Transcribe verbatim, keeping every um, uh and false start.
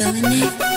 feeling it.